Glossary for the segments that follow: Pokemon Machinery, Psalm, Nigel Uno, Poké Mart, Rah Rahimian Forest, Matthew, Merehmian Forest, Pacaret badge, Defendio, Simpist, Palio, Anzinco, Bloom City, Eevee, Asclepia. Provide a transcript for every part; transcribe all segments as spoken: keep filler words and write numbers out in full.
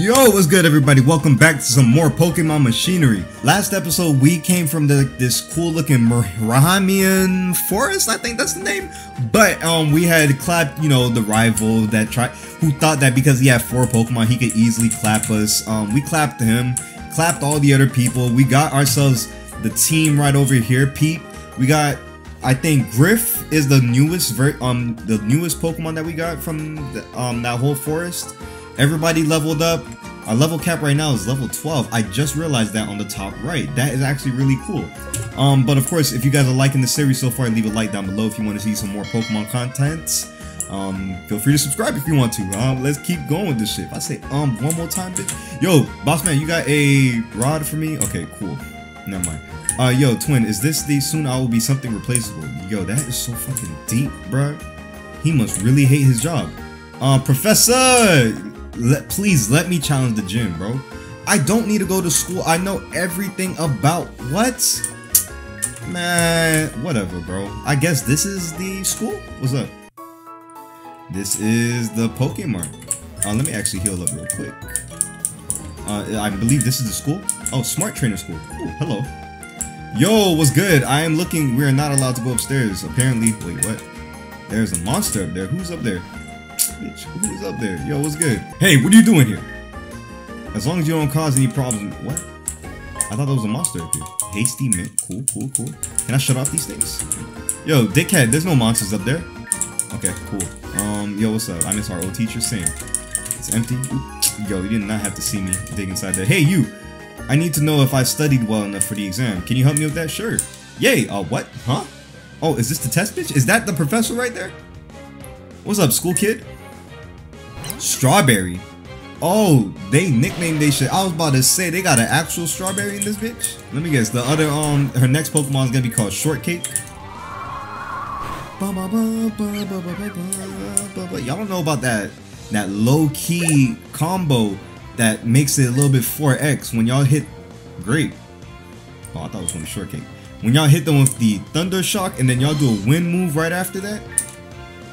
Yo, what's good everybody? Welcome back to some more Pokemon Machinery. Last episode we came from the, this cool looking Merehmian Forest, I think that's the name. But um, we had clapped, you know, the rival that tried, who thought that because he had four Pokemon he could easily clap us. Um, we clapped him, clapped all the other people. We got ourselves the team right over here, Pete. We got, I think Griff is the newest ver um the newest Pokemon that we got from the, um that whole forest. Everybody leveled up. Our level cap right now is level twelve. I just realized that on the top right. That is actually really cool. Um, but of course, if you guys are liking the series so far, leave a like down below if you want to see some more Pokemon content. Um, feel free to subscribe if you want to. Um, let's keep going with this shit. If I say um one more time, bitch. Yo, boss man, you got a rod for me? Okay, cool. Never mind. Uh, yo, twin, is this the soon I will be something replaceable? Yo, that is so fucking deep, bro. He must really hate his job. Uh, Professor. Let, please let me challenge the gym, bro. I don't need to go to school. I know everything about what? Man, whatever, bro. I guess this is the school? What's up? This is the Poké Mart. Uh, let me actually heal up real quick. Uh, I believe this is the school. Oh, Smart Trainer School. Ooh, hello. Yo, what's good? I am looking. We are not allowed to go upstairs. Apparently, wait, what? There's a monster up there. Who's up there? Bitch, who's up there? Yo, what's good? Hey, what are you doing here? As long as you don't cause any problems. What? I thought there was a monster up here. Hasty mint. Cool, cool, cool. Can I shut off these things? Yo, dickhead, there's no monsters up there. Okay, cool. Um, yo, what's up? I miss our old teacher. Same. It's empty. Yo, you did not have to see me dig inside there. Hey, you! I need to know if I studied well enough for the exam. Can you help me with that? Sure. Yay! Uh, what? Huh? Oh, is this the test, bitch? Is that the professor right there? What's up, school kid? Strawberry. Oh, they nicknamed they shit. I was about to say they got an actual strawberry in this bitch. Let me guess. The other um, her next Pokemon is gonna be called Shortcake. Y'all don't know about that that low key combo that makes it a little bit four X when y'all hit. Great. Oh, I thought it was gonna be Shortcake. When y'all hit them with the Thunder Shock and then y'all do a wind move right after that.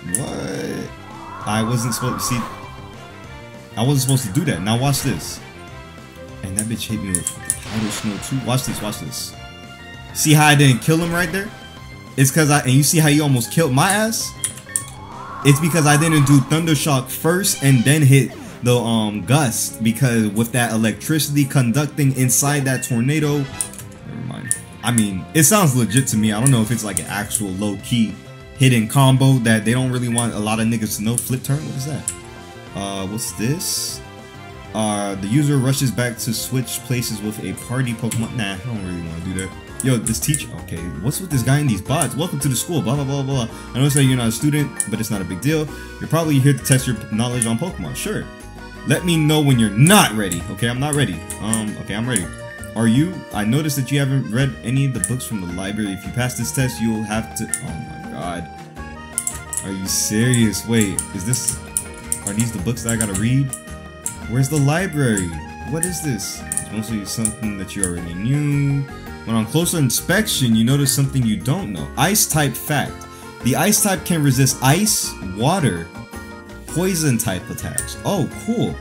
What? I wasn't supposed to see. I wasn't supposed to do that. Now watch this. And that bitch hit me with powder snow too. Watch this, watch this. See how I didn't kill him right there? It's because I, and you see how you almost killed my ass? It's because I didn't do Thunder Shock first and then hit the um gust, because with that electricity conducting inside that tornado. Never mind. I mean, it sounds legit to me. I don't know if it's like an actual low-key hidden combo that they don't really want a lot of niggas to know. Flip turn? What is that? Uh, what's this? Uh, the user rushes back to switch places with a party Pokemon. Nah, I don't really want to do that. Yo, this teacher. Okay, what's with this guy in these bots? Welcome to the school, blah, blah, blah, blah. I noticed that you're not a student, but it's not a big deal. You're probably here to test your knowledge on Pokemon. Sure. Let me know when you're not ready. Okay, I'm not ready. Um, okay, I'm ready. Are you? I noticed that you haven't read any of the books from the library. If you pass this test, you'll have to... Oh, my God. Are you serious? Wait, is this, are these the books that I gotta read? Where's the library? What is this? It's mostly something that you already knew. When on closer inspection, you notice something you don't know. Ice type fact. The ice type can resist ice, water, poison type attacks. Oh, cool.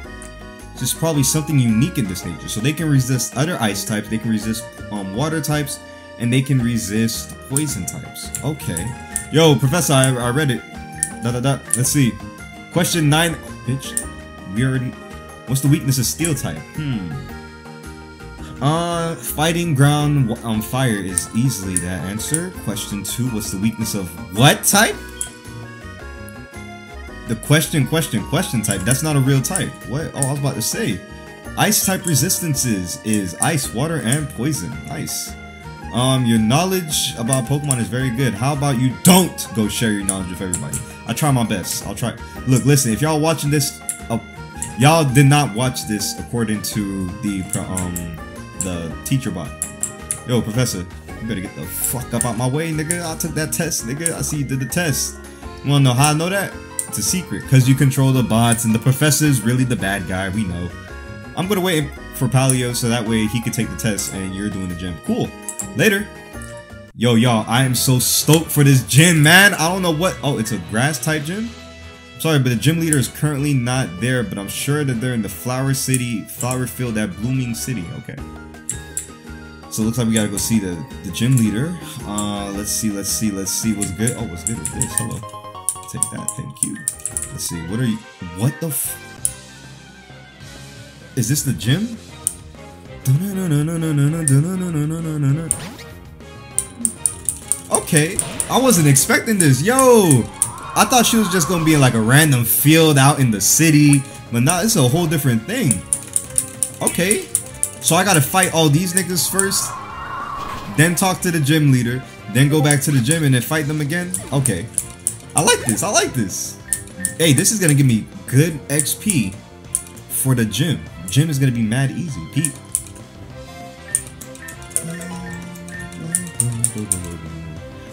This is probably something unique in this nature. So they can resist other ice types, they can resist um, water types, and they can resist poison types. Okay. Yo, Professor, I, I read it. Da, da, da. Let's see. Question nine. Oh, bitch, we already... What's the weakness of steel type? Hmm. Uh, fighting ground on fire is easily that answer. Question two. What's the weakness of what type? The question, question, question type. That's not a real type. What? Oh, I was about to say. Ice type resistances is ice, water, and poison. Nice. Um, your knowledge about Pokemon is very good. How about you don't go share your knowledge with everybody? I try my best. I'll try. Look, listen, if y'all watching this, uh, y'all did not watch this according to the, um, the teacher bot. Yo, Professor, you better get the fuck up out my way, nigga. I took that test, nigga. I see you did the test. You wanna know how I know that? It's a secret. Because you control the bots and the professor's really the bad guy. We know. I'm gonna wait for Palio so that way he could take the test and you're doing the gym. Cool. Later. Yo, y'all, I am so stoked for this gym, man. I don't know what. Oh, it's a grass type gym. Sorry, but the gym leader is currently not there, but I'm sure that they're in the Flower City, Flower Field at Blooming City. Okay. So it looks like we gotta go see the, the gym leader. Uh, let's see, let's see, let's see what's good. Oh, what's good with this? Hello. Take that, thank you. Let's see, what are you, what the f- Is this the gym? Okay, I wasn't expecting this, yo! I thought she was just gonna be in like a random field out in the city, but now it's a whole different thing. Okay, so I gotta fight all these niggas first, then talk to the gym leader, then go back to the gym and then fight them again? Okay, I like this, I like this. Hey, this is gonna give me good X P for the gym. Gym is gonna be mad easy, Pete.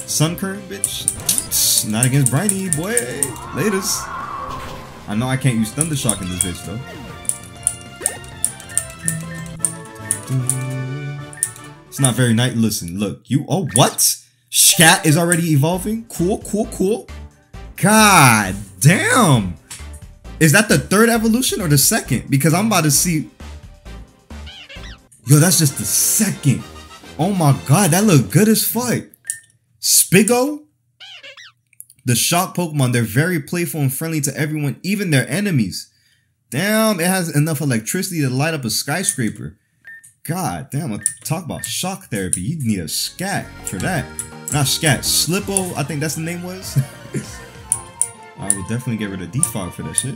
Sun curve, bitch. Not against Briny, boy. Laters. I know I can't use Thunder Shock in this bitch, though. It's not very nice. Listen, look. You. Oh, what? Scat is already evolving? Cool, cool, cool. God damn. Is that the third evolution or the second? Because I'm about to see. Yo, that's just the second. Oh my god, that look good as fuck. Spigo? The shock Pokemon, they're very playful and friendly to everyone, even their enemies. Damn, it has enough electricity to light up a skyscraper. God damn, talk about shock therapy. You need a scat for that. Not scat, Slippo, I think that's the name was. I will definitely get rid of Defog for that shit.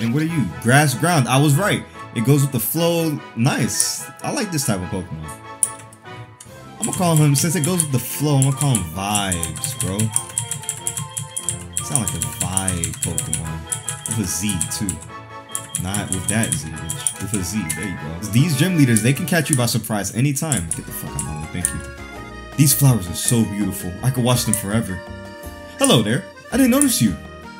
And what are you? Grass ground. I was right. It goes with the flow. Nice. I like this type of Pokemon. I'm gonna call him, since it goes with the flow, I'm gonna call him Vibes, bro. Sound like a vibe Pokemon. With a Z too. Not with that Z, bitch. With a Z. There you go. These gym leaders, they can catch you by surprise anytime. Get the fuck out of here. Thank you. These flowers are so beautiful. I could watch them forever. Hello there. I didn't notice you.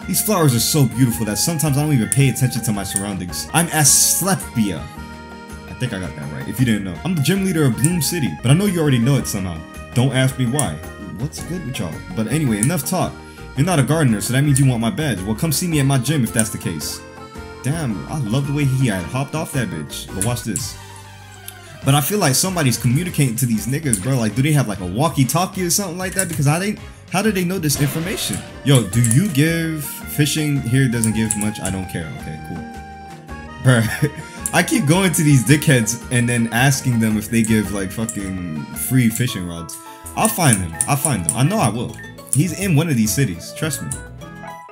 These flowers are so beautiful that sometimes I don't even pay attention to my surroundings. I'm Asclepia. I think I got that right. If you didn't know. I'm the gym leader of Bloom City. But I know you already know it somehow. Don't ask me why. What's good with y'all? But anyway, enough talk. You're not a gardener, so that means you want my badge. Well, come see me at my gym if that's the case. Damn, I love the way he had hopped off that bitch. But watch this. But I feel like somebody's communicating to these niggas, bro. Like, do they have like a walkie-talkie or something like that? Because how they, how do they know this information? Yo, do you give fishing? Here doesn't give much. I don't care. Okay, cool. Bruh, I keep going to these dickheads and then asking them if they give like fucking free fishing rods. I'll find them. I'll find them. I know I will. He's in one of these cities, trust me.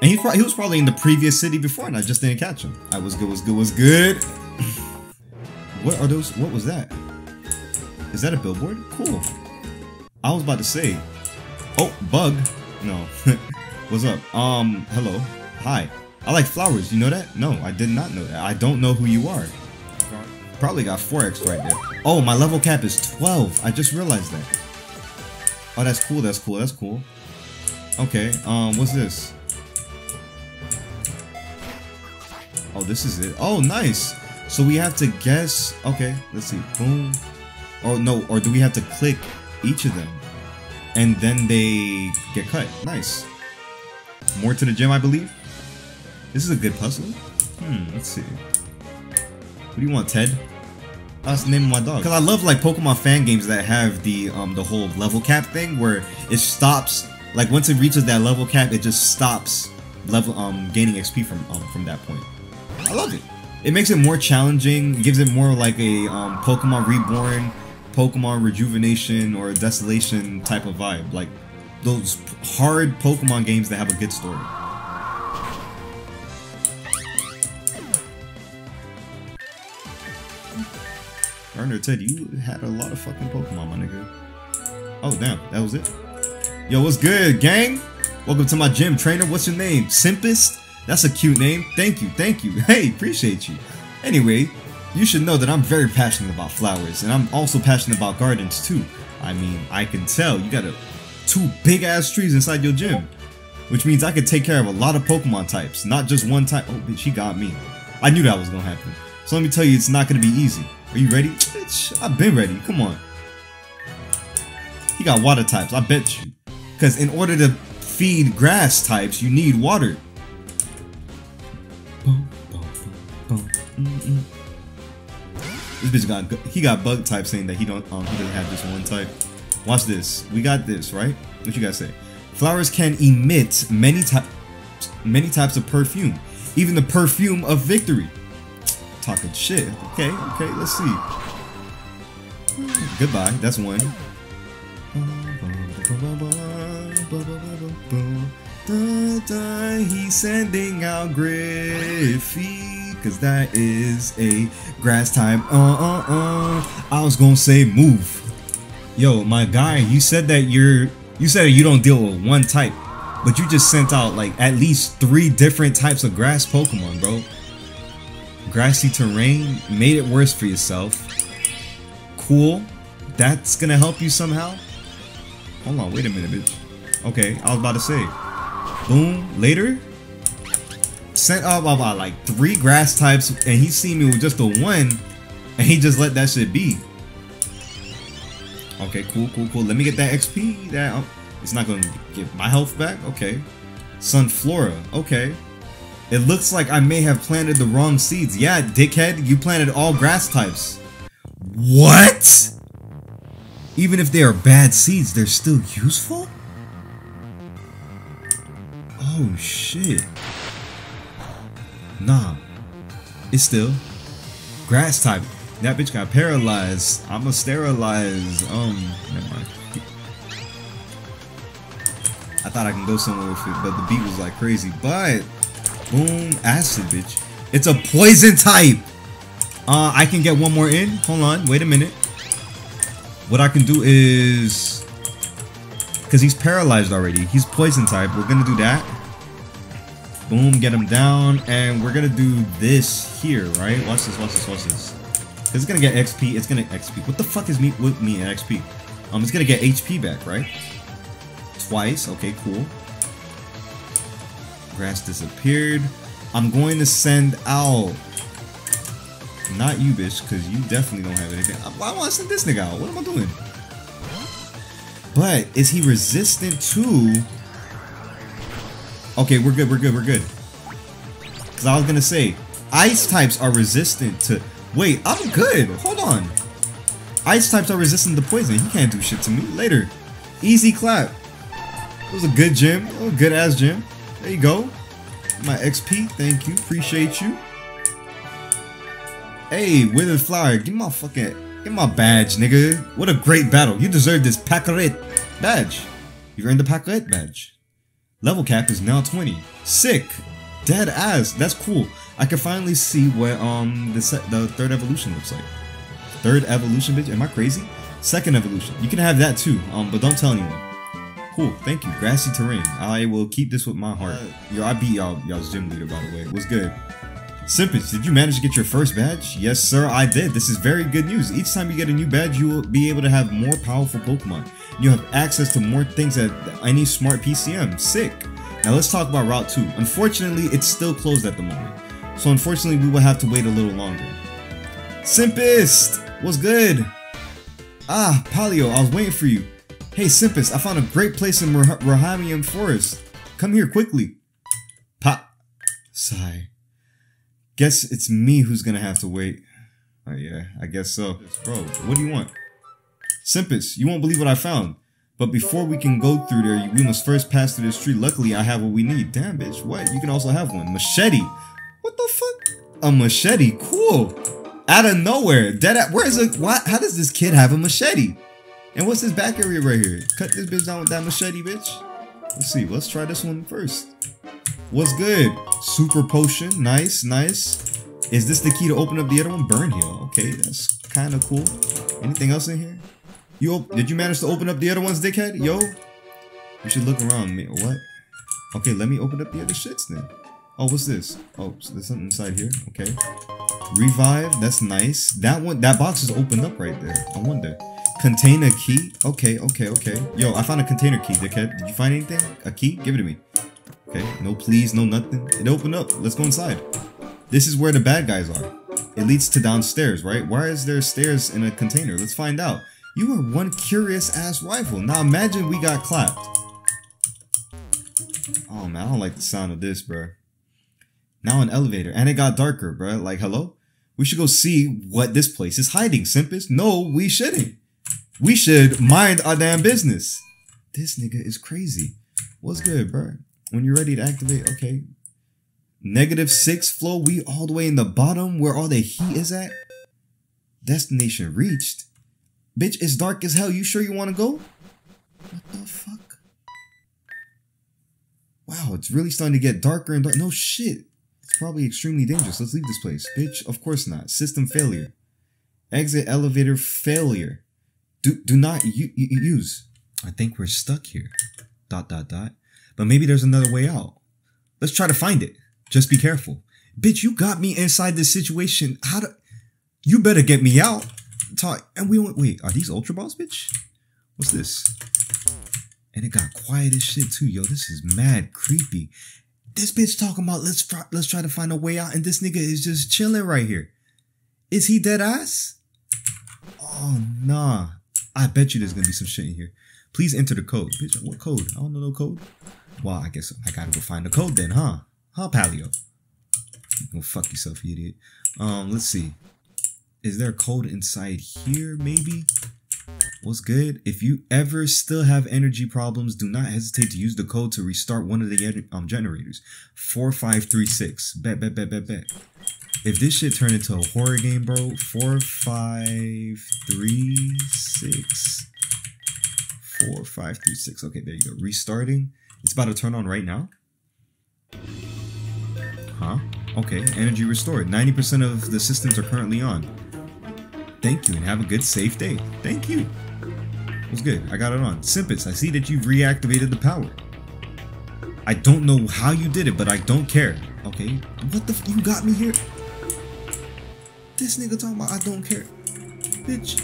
And he's probably, he was probably in the previous city before and I just didn't catch him. I was good, was good, was good. What are those? What was that? Is that a billboard? Cool. I was about to say. Oh, bug. No. What's up? Um, hello. Hi. I like flowers, you know that? No, I did not know that. I don't know who you are. Probably got four X right there. Oh, my level cap is twelve. I just realized that. Oh, that's cool, that's cool, that's cool. Okay, um, what's this? Oh, this is it. Oh, nice. So we have to guess. Okay, let's see. Boom. Oh, no. Or do we have to click each of them? And then they get cut. Nice. More to the gym, I believe. This is a good puzzle. Hmm, let's see. What do you want, Ted? That's the name of my dog. Because I love, like, Pokemon fan games that have the, um, the whole level cap thing where it stops... Like once it reaches that level cap, it just stops level um gaining X P from um from that point. I love it. It makes it more challenging. It gives it more like a um Pokemon Reborn, Pokemon Rejuvenation, or Desolation type of vibe. Like those hard Pokemon games that have a good story. Garner Ted, you had a lot of fucking Pokemon, my nigga. Oh damn, that was it. Yo, what's good, gang? Welcome to my gym, trainer. What's your name? Simpist? That's a cute name. Thank you, thank you. Hey, appreciate you. Anyway, you should know that I'm very passionate about flowers, and I'm also passionate about gardens, too. I mean, I can tell. You got a, two big-ass trees inside your gym, which means I could take care of a lot of Pokemon types, not just one type. Oh, bitch, she got me. I knew that was gonna happen. So let me tell you, it's not gonna be easy. Are you ready? Bitch, I've been ready. Come on. He got water types, I bet you. Because in order to feed grass types, you need water. Oh. Mm-mm. This bitch got he got bug type saying that he don't um he doesn't have this one type. Watch this. We got this, right? What you guys say? Flowers can emit many types many types of perfume, even the perfume of victory. Talking shit. Okay, okay. Let's see. Goodbye. That's one. He's sending out Griffey, cause that is a grass type. Uh uh uh. I was gonna say move. Yo, my guy, you said that you're you said that you don't deal with one type, but you just sent out like at least three different types of grass Pokemon, bro. Grassy terrain made it worse for yourself. Cool. That's gonna help you somehow. Hold on, wait a minute, bitch. Okay, I was about to say. Boom, later. Sent out about like three grass types and he seen me with just the one and he just let that shit be. Okay, cool, cool, cool. Let me get that X P. That um, it's not gonna get my health back. Okay. Sunflora, okay. It looks like I may have planted the wrong seeds. Yeah, dickhead, you planted all grass types. What? Even if they are bad seeds, they're still useful? Oh shit. Nah. It's still grass type. That bitch got paralyzed. I'ma sterilize. Um, never mind. I thought I can go somewhere with it, but the beat was like crazy. But boom, acid, bitch. It's a poison type. Uh, I can get one more in. Hold on, wait a minute. What I can do is, cause he's paralyzed already. He's poison type. We're gonna do that. Boom, get him down, and we're gonna do this here, right? Watch this, watch this, watch this. It's gonna get X P. It's gonna X P. What the fuck is me with me and X P? Um, it's gonna get H P back, right? Twice. Okay, cool. Grass disappeared. I'm going to send out. Not you, bitch, because you definitely don't have anything. I, I want to send this nigga out. What am I doing? But is he resistant to? Okay, we're good. We're good. We're good. Because I was gonna say, ice types are resistant to. Wait, I'm good. Hold on. Ice types are resistant to poison. He can't do shit to me. Later. Easy clap. It was a good gym. A good ass gym. There you go. My X P. Thank you. Appreciate you. Hey, withered flower. Give my fucking. Give my badge, nigga. What a great battle. You deserve this Pacaret badge. You earned the Pacaret badge. Level cap is now twenty. Sick. Dead ass. That's cool. I can finally see what um the se the third evolution looks like. Third evolution, bitch. Am I crazy? Second evolution. You can have that too. Um, but don't tell anyone. Cool. Thank you. Grassy terrain. I will keep this with my heart. Yo, I beat y'all y'all's gym leader by the way. What's good? Simpage, did you manage to get your first badge? Yes, sir. I did. This is very good news. Each time you get a new badge, you will be able to have more powerful Pokemon. You have access to more things at any smart P C M. Sick. Now let's talk about Route Two. Unfortunately, it's still closed at the moment. So unfortunately, we will have to wait a little longer. Simpist! What's good? Ah, Palio, I was waiting for you. Hey, Simpist, I found a great place in Rah Rahimian Forest. Come here quickly. Pa- Sigh. Guess it's me who's gonna have to wait. Oh yeah, I guess so. Bro, what do you want? Simpist, you won't believe what I found. But before we can go through there, we must first pass through this tree. Luckily, I have what we need. Damn, bitch, what? You can also have one. Machete! What the fuck? A machete? Cool. Out of nowhere. Dead at where is it? Why? How does this kid have a machete? And what's this back area right here? Cut this bitch down with that machete, bitch. Let's see. Let's try this one first. What's good? Super potion. Nice, nice. Is this the key to open up the other one? Burn heal. Okay, that's kind of cool. Anything else in here? You op did you manage to open up the other ones, dickhead? Yo, you should look around. Me. What? Okay, let me open up the other shits then. Oh, what's this? Oh, so there's something inside here. Okay. Revive. That's nice. That one, that box is opened up right there. I wonder. Container key. Okay, okay, okay. Yo, I found a container key, dickhead. Did you find anything? A key? Give it to me. Okay. No please, no nothing. It opened up. Let's go inside. This is where the bad guys are. It leads to downstairs, right? Why is there stairs in a container? Let's find out. You are one curious ass rifle. Now imagine we got clapped. Oh man, I don't like the sound of this, bro. Now an elevator. And it got darker, bro. Like, hello? We should go see what this place is hiding, simpest. No, we shouldn't. We should mind our damn business. This nigga is crazy. What's good, bro? When you're ready to activate, okay. Negative six flow. We all the way in the bottom where all the heat is at. Destination reached. Bitch, it's dark as hell. You sure you want to go? What the fuck? Wow, it's really starting to get darker and dark. No shit. It's probably extremely dangerous. Let's leave this place. Bitch, of course not. System failure. Exit elevator failure. Do, do not use. I think we're stuck here. Dot, dot, dot. But maybe there's another way out. Let's try to find it. Just be careful. Bitch, you got me inside this situation. How do... You better get me out. Talk. And we went... Wait, are these Ultra Balls, bitch? What's this? And it got quiet as shit, too. Yo, this is mad creepy. This bitch talking about let's try, let's try to find a way out. And this nigga is just chilling right here. Is he dead ass? Oh, nah. I bet you there's gonna be some shit in here. Please enter the code. Bitch, what code? I don't know no code. Well, I guess I gotta go find the code then, huh? Huh, Palio? You gonna fuck yourself, you idiot. Um, let's see. Is there a code inside here, maybe? What's good? If you ever still have energy problems, do not hesitate to use the code to restart one of the um, generators. four five three six. Bet, bet, bet, bet, bet. If this shit turned into a horror game, bro, four five three six. four five three six. Okay, there you go. Restarting. It's about to turn on right now. Huh? Okay, energy restored. ninety percent of the systems are currently on. Thank you and have a good, safe day. Thank you. What's good? I got it on. Simpets, I see that you've reactivated the power. I don't know how you did it, but I don't care. Okay, what the f- you got me here? This nigga talking about I don't care. Bitch.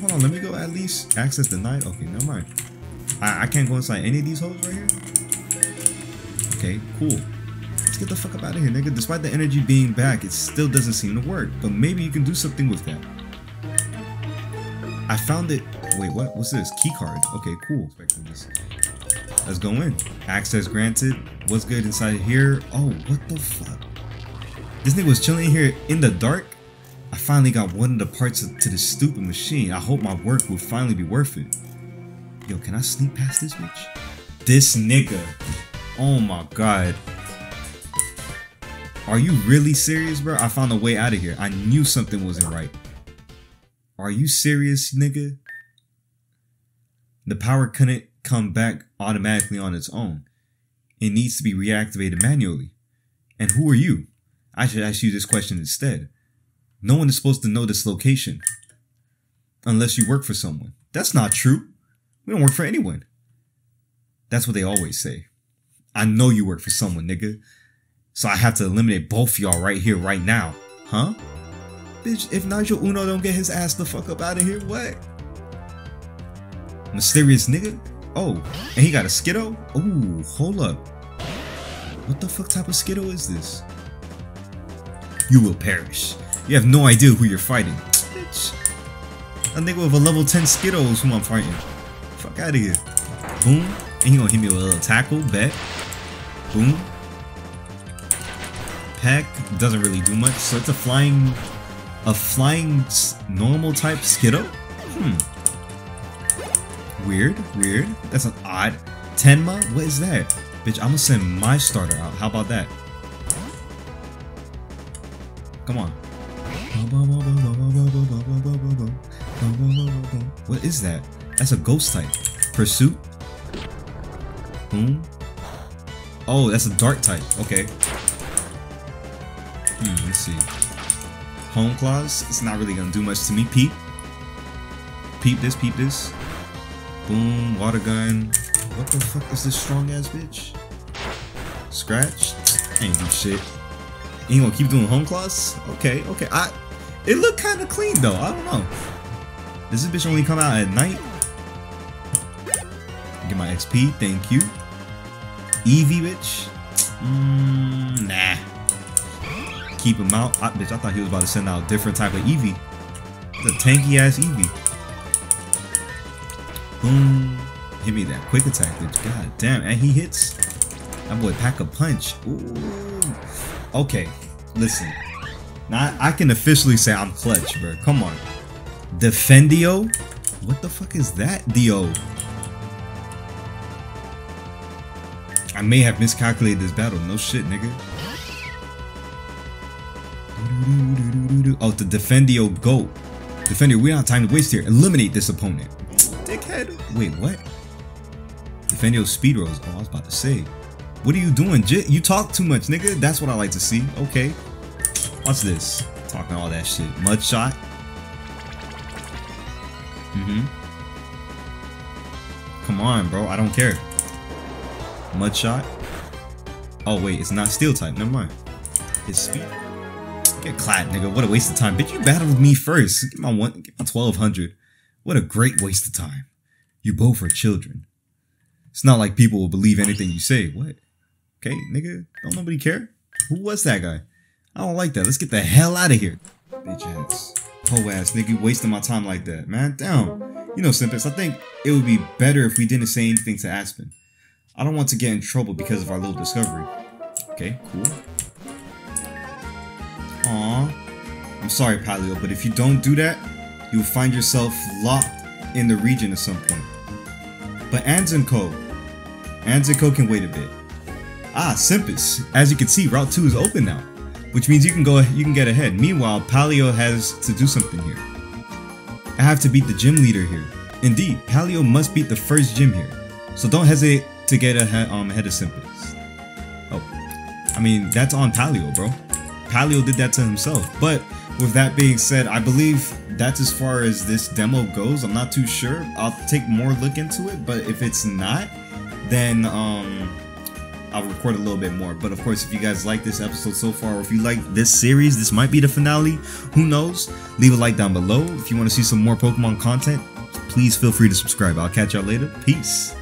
Hold on, let me go at least access denied. Okay, never mind. I, I can't go inside any of these holes right here. Okay, cool. Let's get the fuck up out of here, nigga. Despite the energy being back, it still doesn't seem to work. But maybe you can do something with that. I found it. Wait, what? What's this? Key card. Okay, cool. Let's go in. Access granted. What's good inside here? Oh, what the fuck? This nigga was chilling here in the dark. I finally got one of the parts to this stupid machine. I hope my work will finally be worth it. Yo, can I sneak past this bitch? This nigga. Oh my god. Are you really serious, bro? I found a way out of here. I knew something wasn't right. Are you serious, nigga? The power couldn't come back automatically on its own. It needs to be reactivated manually. And who are you? I should ask you this question instead. No one is supposed to know this location. Unless you work for someone. That's not true. We don't work for anyone. That's what they always say. I know you work for someone, nigga. So I have to eliminate both y'all right here, right now. Huh? Bitch, if Nigel Uno don't get his ass the fuck up out of here, what? Mysterious nigga? Oh, and he got a Skitto? Ooh, hold up. What the fuck type of Skitto is this? You will perish. You have no idea who you're fighting. Bitch. A nigga with a level ten Skitto is who I'm fighting. Fuck out of here. Boom. And he gonna hit me with a little tackle, bet. Boom. Peck doesn't really do much, so it's a flying... A flying normal type Skitto? Hmm. Weird, weird. That's an odd. Tenma? What is that? Bitch, I'm gonna send my starter out. How about that? Come on. What is that? That's a ghost type. Pursuit? Boom. Oh, that's a dark type. Okay. Hmm, let's see. Home claws, it's not really gonna do much to me. Peep. Peep this, peep this. Boom, water gun. What the fuck is this strong ass bitch? Scratch? Ain't do shit. And you gonna keep doing home claws? Okay, okay. I it looked kinda clean though. I don't know. Does this bitch only come out at night? Get my X P, thank you. Eevee bitch? Mmm, nah. Keep him out. I, bitch, I thought he was about to send out a different type of Eevee. It's a tanky ass Eevee. Boom. Hit me that quick attack, bitch. God damn. And he hits. That boy pack a punch. Ooh. Okay, listen. Now I can officially say I'm clutch, bro. Come on. Defendio? What the fuck is that, Dio? I may have miscalculated this battle. No shit, nigga. Oh, the Defendio GOAT. Defendio, we don't have time to waste here. Eliminate this opponent. Dickhead. Wait, what? Defendio speed rolls. Oh, I was about to say. What are you doing, Jit? You talk too much, nigga. That's what I like to see. Okay. Watch this. Talking all that shit. Mud shot. Mm-hmm. Come on, bro. I don't care. Mud shot. Oh, wait. It's not steel type. Never mind. It's speed. Get clapped, nigga. What a waste of time. Bitch, you battled me first. Get my, one, get my twelve hundred. What a great waste of time. You both are children. It's not like people will believe anything you say. What? Okay, nigga. Don't nobody care? Who was that guy? I don't like that. Let's get the hell out of here. Bitch ass. Ho ass, nigga. You wasting my time like that, man. Damn. You know, Simpus, I think it would be better if we didn't say anything to Aspen. I don't want to get in trouble because of our little discovery. Okay, cool. Aww. I'm sorry, Palio, but if you don't do that, you'll find yourself locked in the region at some point. But Anzinco. Anzinco can wait a bit. Ah, Simpus. As you can see, Route two is open now, which means you can go. You can get ahead. Meanwhile, Palio has to do something here. I have to beat the gym leader here. Indeed, Palio must beat the first gym here. So don't hesitate to get ahead, um, ahead of Simpus. Oh, I mean, that's on Palio, bro. Palio did that to himself. But with that being said, I believe that's as far as this demo goes. I'm not too sure. I'll take more look into it, but if it's not, then um I'll record a little bit more. But of course, if you guys like this episode so far, or if you like this series, this might be the finale. Who knows? Leave a like down below. If you want to see some more Pokemon content, please feel free to subscribe. I'll catch y'all later. Peace.